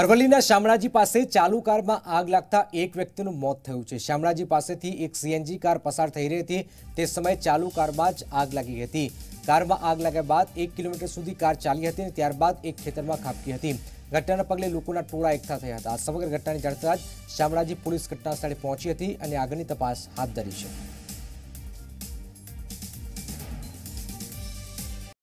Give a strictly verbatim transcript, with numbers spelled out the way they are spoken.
અરવલ્લીના શામળાજી પાસે ચાલુ કારમાં આગ લાગતા એક વ્યક્તિનું મોત થયું છે। શામળાજી પાસેથી એક સીએનજી કાર પસાર થઈ રહી હતી, તે સમયે ચાલુ કારમાં જ આગ લાગી હતી। કારમાં આગ લાગ્યા બાદ એક કિલોમીટર સુધી કાર ચાલી હતી અને ત્યારબાદ એક ખેતરમાં ખાબકી હતી। ઘટનાના પગલે લોકોના ટોળા એકઠા થયા હતા। સમગ્ર ઘટનાની જાણ થતાં જ શામળાજી પોલીસ ઘટનાસ્થળે પહોંચી હતી અને આગળની તપાસ હાથ ધરી છે।